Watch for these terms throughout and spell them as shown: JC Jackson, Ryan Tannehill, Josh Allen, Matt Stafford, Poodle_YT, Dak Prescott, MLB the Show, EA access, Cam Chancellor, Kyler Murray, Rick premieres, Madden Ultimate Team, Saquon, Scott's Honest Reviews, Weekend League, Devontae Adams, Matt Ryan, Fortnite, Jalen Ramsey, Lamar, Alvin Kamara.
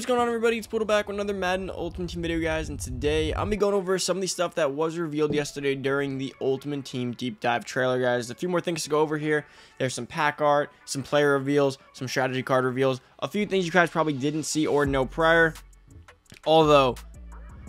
What's going on, everybody? It's Poodle back with another Madden Ultimate Team video, guys, and today I'm be going over some of the stuff that was revealed yesterday during the Ultimate Team deep dive trailer, guys. There's a few more things to go over here. There's some pack art, some player reveals, some strategy card reveals, a few things you guys probably didn't see or know prior, although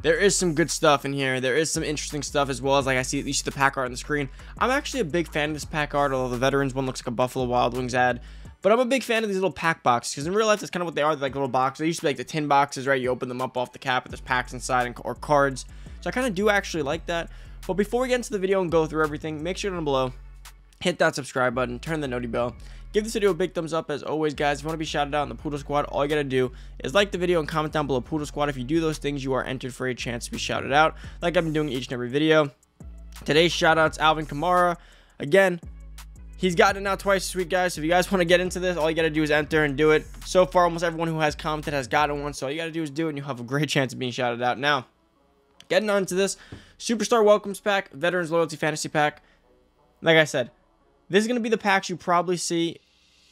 there is some good stuff in here. There is some interesting stuff, as well as, like, you see the pack art on the screen. I'm actually a big fan of this pack art, although the veterans one looks like a Buffalo Wild Wings ad. But I'm a big fan of these little pack boxes, because in real life, that's kind of what they are. They're like little boxes. They used to be like the tin boxes, right? You open them up off the cap, but there's packs inside or cards. So I kind of do actually like that. But before we get into the video and go through everything, make sure down below, hit that subscribe button, turn the noti bell. Give this video a big thumbs up, as always, guys. If you want to be shouted out in the Poodle Squad, all you got to do is like the video and comment down below Poodle Squad. If you do those things, you are entered for a chance to be shouted out, like I've been doing each and every video. Today's shout out's Alvin Kamara. Again, he's gotten it now twice this week, guys. So if you guys want to get into this, all you got to do is enter and do it. So far, almost everyone who has commented has gotten one. So all you got to do is do it, and you'll have a great chance of being shouted out. Now, getting on to this Superstar Welcomes Pack, Veterans Loyalty Fantasy Pack. Like I said, this is going to be the packs you probably see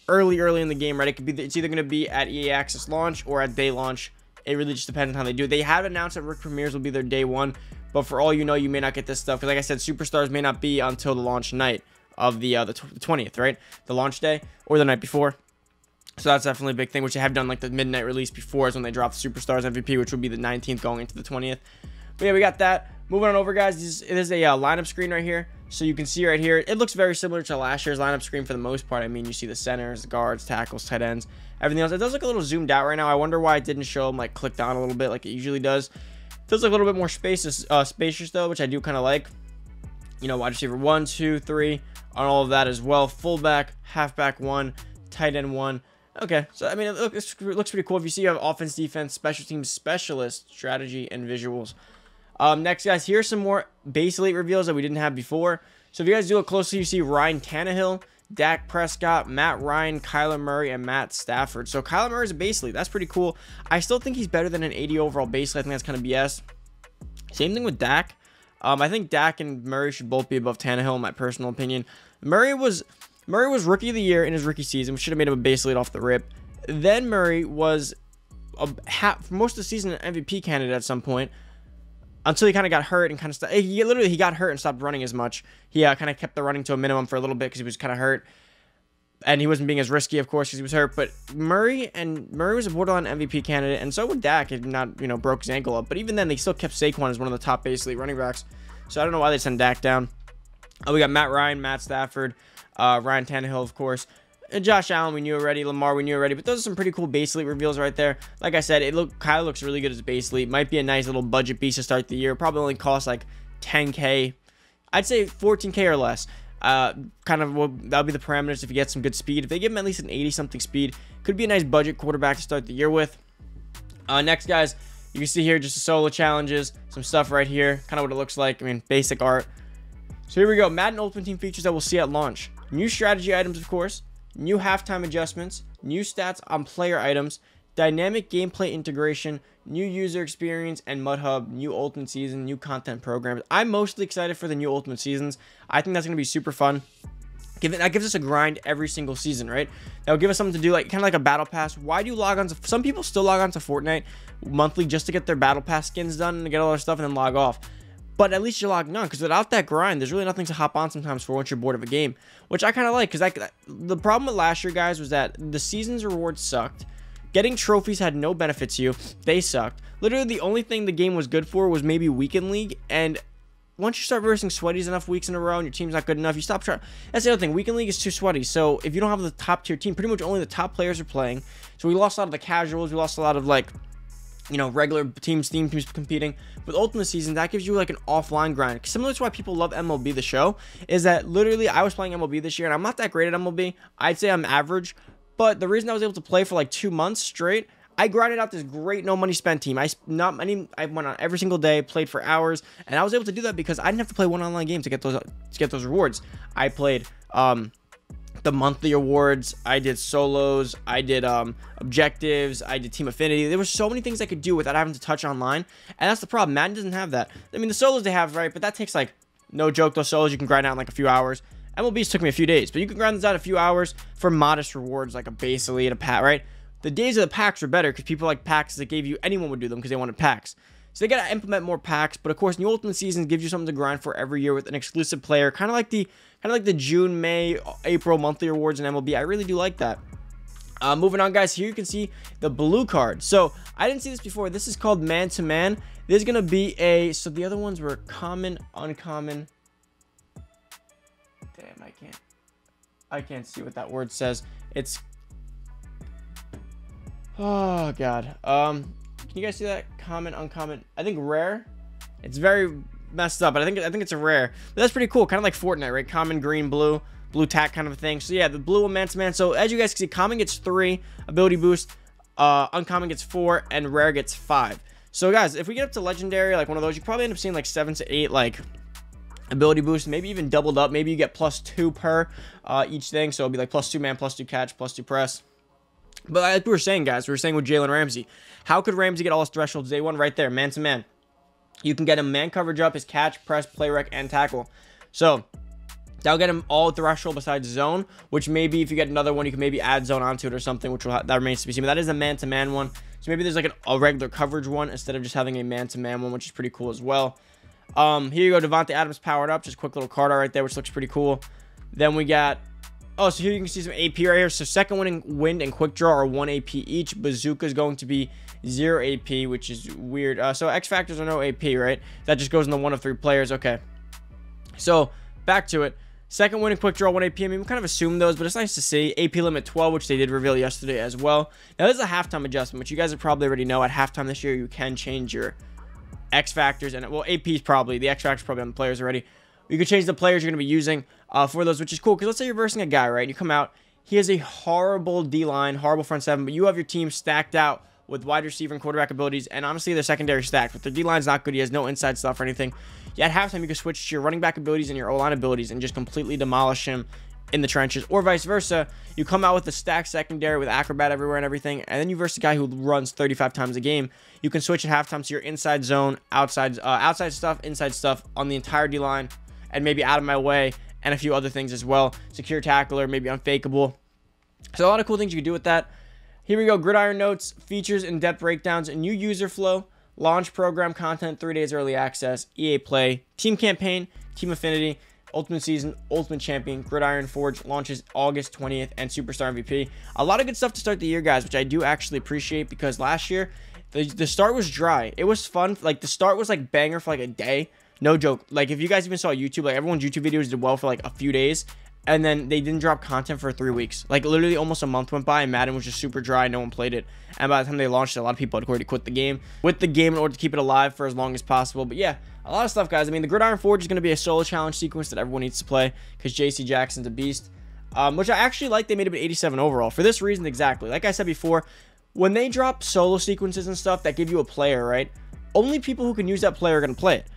early in the game, right? It could be it's either going to be at EA access launch or at day launch. It really just depends on how they do it. They have announced that Rick premieres will be their day one, but for all you know, you may not get this stuff. Because like I said, Superstars may not be until the launch night of the 20th, right? The launch day or the night before. So that's definitely a big thing, which they have done, like the midnight release before is when they drop the Superstars MVP, which would be the 19th going into the 20th. But yeah, we got that. Moving on over, guys, it is a lineup screen right here. So you can see right here, it looks very similar to last year's lineup screen for the most part. I mean, you see the centers, the guards, tackles, tight ends, everything else. It does look a little zoomed out right now. I wonder why it didn't show them like clicked on a little bit like it usually does. It feels like a little bit more spacious though, which I do kind of like. You know, wide receiver 1, 2, 3 on all of that as well. Fullback, halfback 1, tight end 1. Okay, so I mean, it looks pretty cool. If you see, you have offense, defense, special teams, specialist, strategy, and visuals. Next, guys, here's some more base elite reveals that we didn't have before. So if you guys do look closely, you see Ryan Tannehill, Dak Prescott, Matt Ryan, Kyler Murray, and Matt Stafford. So Kyler Murray is a base elite. That's pretty cool. I still think he's better than an 80 overall base elite. I think that's kind of BS. Same thing with Dak. I think Dak and Murray should both be above Tannehill, in my personal opinion. Murray was rookie of the year in his rookie season. We should have made him a base elite off the rip. Then Murray was for most of the season an MVP candidate at some point. Until he kind of got hurt and kind of stopped. He got hurt and stopped running as much. He kind of kept the running to a minimum for a little bit because he was kind of hurt. And he wasn't being as risky, of course, because he was hurt. But Murray was a borderline MVP candidate. And so would Dak. He not, you know, broke his ankle up. But even then, they still kept Saquon as one of the top base elite running backs. So I don't know why they sent Dak down. Oh, we got Matt Ryan, Matt Stafford, Ryan Tannehill, of course. And Josh Allen, we knew already. Lamar, we knew already. But those are some pretty cool base elite reveals right there. Like I said, Kyler looks really good as a base elite. Might be a nice little budget piece to start the year. Probably only costs like 10K. I'd say 14K or less. Kind of that'll be the parameters if you get some good speed. If they give him at least an 80-something speed, could be a nice budget quarterback to start the year with. Next, guys, you can see here just the solo challenges. Some stuff right here. Kind of what it looks like. I mean, basic art. So here we go. Madden Ultimate Team features that we'll see at launch. New strategy items, of course. New halftime adjustments, new stats on player items, dynamic gameplay integration, new user experience, and Mud Hub, new Ultimate Season, new content programs. I'm mostly excited for the new Ultimate Seasons. I think that's going to be super fun. That gives us a grind every single season, right? That'll give us something to do, like kind of like a battle pass. Why do you log on to... Some people still log on to Fortnite monthly just to get their battle pass skins done and to get all their stuff and then log off. But at least you're logging on, because without that grind, there's really nothing to hop on sometimes for once you're bored of a game, which I kind of like, because the problem with last year, guys, was that the season's rewards sucked. Getting trophies had no benefit to you. They sucked. Literally, the only thing the game was good for was maybe Weekend League, and once you start versing sweaties enough weeks in a row and your team's not good enough, you stop trying. That's the other thing. Weekend League is too sweaty, so if you don't have the top-tier team, pretty much only the top players are playing, so we lost a lot of the casuals, we lost a lot of, like, you know, regular teams, team teams competing. With Ultimate Season, that gives you like an offline grind. Similar to why people love MLB the Show, is that literally I was playing MLB this year, and I'm not that great at MLB. I'd say I'm average, but the reason I was able to play for like 2 months straight, I grinded out this great no money spent team. I went on every single day, played for hours, and I was able to do that because I didn't have to play one online game to get those rewards. I played the monthly awards, I did solos, I did objectives, I did team affinity. There were so many things I could do without having to touch online, and that's the problem. Madden doesn't have that. I mean, the solos they have, right, but that takes, like, no joke, those solos you can grind out in like a few hours. MLB's took me a few days, but you can grind those out a few hours for modest rewards like a base elite, a pat, right? The days of the packs were better because people liked packs that gave you, anyone would do them because they wanted packs. So they got to implement more packs, but of course, new Ultimate Season gives you something to grind for every year with an exclusive player, kind of like the June, May, April monthly rewards in MLB. I really do like that. Moving on, guys, here you can see the blue card. So I didn't see this before. This is called man-to-man. There's gonna be a, so the other ones were common, uncommon. Damn, I can't see what that word says. It's, oh god. Can you guys see that? Common, uncommon. I think rare. It's very messed up, but I think it's a rare. But that's pretty cool, kind of like Fortnite, right? Common, green, blue. Blue tack kind of a thing. So yeah, the blue one man-to-man. So as you guys can see, common gets 3 ability boost, uncommon gets 4, and rare gets 5. So guys, if we get up to legendary, like one of those, you probably end up seeing like 7 to 8 like ability boosts, maybe even doubled up. Maybe you get +2 per each thing. So it'll be like +2 man, +2 catch, +2 press. But like we were saying, guys, we were saying with Jalen Ramsey, how could Ramsey get all his thresholds day one right there, man-to-man? You can get him man coverage up, his catch, press, play rec, and tackle. So that'll get him all threshold besides zone, which maybe if you get another one, you can maybe add zone onto it or something, which will that remains to be seen. But that is a man-to-man one. So maybe there's like a regular coverage one instead of just having a man-to-man one, which is pretty cool as well. Here you go, Devontae Adams powered up. Just quick little card art right there, which looks pretty cool. Then we got, oh, so here you can see some AP right here. So second wind and quick draw are 1 AP each. Bazooka is going to be 0 AP, which is weird. So X Factors are no AP, right? That just goes in the 1 of 3 players. Okay. So back to it. Second win and quick draw, 1 AP. I mean, we kind of assume those, but it's nice to see. AP limit 12, which they did reveal yesterday as well. Now, this is a halftime adjustment, which you guys have probably already know. At halftime this year, you can change your X Factors. And, well, AP is probably. The X Factors probably on the players already. You can change the players you're going to be using for those, which is cool. Because let's say you're versing a guy, right? You come out. He has a horrible D-line, horrible front seven, but you have your team stacked out with wide receiver and quarterback abilities, and honestly, their secondary stacked, but their D-line's not good. He has no inside stuff or anything. Yeah, at halftime, you can switch to your running back abilities and your O-line abilities and just completely demolish him in the trenches, or vice versa. You come out with a stacked secondary with acrobat everywhere and everything, and then you verse a guy who runs 35 times a game. You can switch at halftime to your inside zone, outside stuff, inside stuff on the entire D-line, and maybe out of my way, and a few other things as well. Secure tackler, maybe unfakeable. So a lot of cool things you can do with that. Here we go, gridiron notes, features, in-depth breakdowns, a new user flow, launch program content, 3 days early access, EA Play, team campaign, team affinity, ultimate season, ultimate champion, gridiron forge, launches August 20th, and superstar MVP. A lot of good stuff to start the year, guys, which I do actually appreciate because last year, the start was dry. It was fun. Like, the start was, like, banger for, like, a day. No joke. Like, if you guys even saw YouTube, like, everyone's YouTube videos did well for, like, a few days. And then they didn't drop content for 3 weeks. Like, literally almost a month went by, and Madden was just super dry. No one played it. And by the time they launched it, a lot of people had already quit the game. With the game in order to keep it alive for as long as possible. But yeah, a lot of stuff, guys. I mean, the Gridiron Forge is going to be a solo challenge sequence that everyone needs to play. Because JC Jackson's a beast. Which I actually like. They made him an 87 overall. For this reason, exactly. Like I said before, when they drop solo sequences and stuff that give you a player, right? Only people who can use that player are going to play it.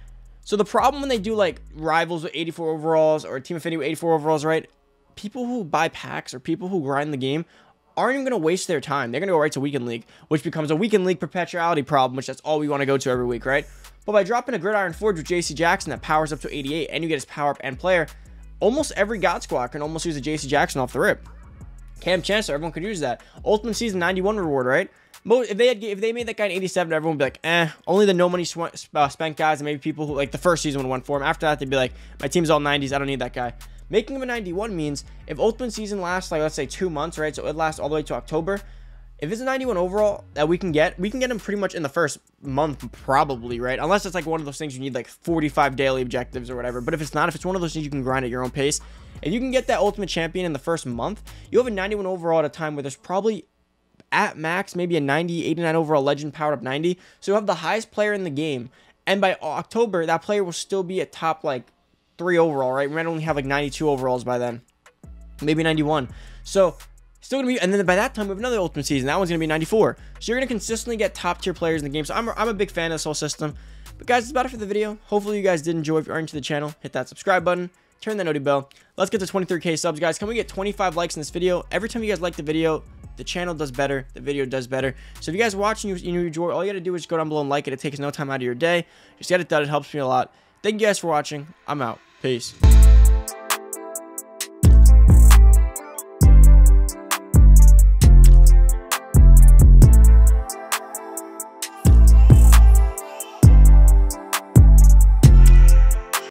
So the problem when they do, like, rivals with 84 overalls or team affinity with 84 overalls, right? People who buy packs or people who grind the game aren't even going to waste their time. They're going to go right to Weekend League, which becomes a Weekend League perpetuality problem, which that's all we want to go to every week, right? But by dropping a Gridiron Forge with JC Jackson that powers up to 88 and you get his power up and player, almost every God Squad can almost use a JC Jackson off the rip. Cam Chancellor, everyone could use that. Ultimate Season 91 reward, right? If they made that guy an 87, everyone would be like, eh. Only the no money spent guys and maybe people who, like, the first season would have won for him. After that, they'd be like, my team's all 90s. I don't need that guy. Making him a 91 means if Ultimate Season lasts, like, let's say 2 months, right? So it lasts all the way to October. If it's a 91 overall that we can get him pretty much in the first month, probably, right? Unless it's, like, one of those things you need, like, 45 daily objectives or whatever. But if it's not, if it's one of those things you can grind at your own pace, if you can get that Ultimate Champion in the first month, you have a 91 overall at a time where there's probably, at max, maybe a 90, 89 overall legend powered up 90. So you have the highest player in the game. And by October, that player will still be at top, like, 3 overall, right? We might only have, like, 92 overalls by then. Maybe 91. So, still going to be... And then by that time, we have another Ultimate Season. That one's going to be 94. So you're going to consistently get top-tier players in the game. So I'm a big fan of this whole system. But guys, that's about it for the video. Hopefully you guys did enjoy. If you are into the channel, hit that subscribe button. Turn that noti bell. Let's get to 23K subs, guys. Can we get 25 likes in this video? Every time you guys like the video, the channel does better, the video does better. So if you guys watch and you enjoy, all you gotta do is go down below and like it. It takes no time out of your day. Just get it done, it helps me a lot. Thank you guys for watching. I'm out. Peace.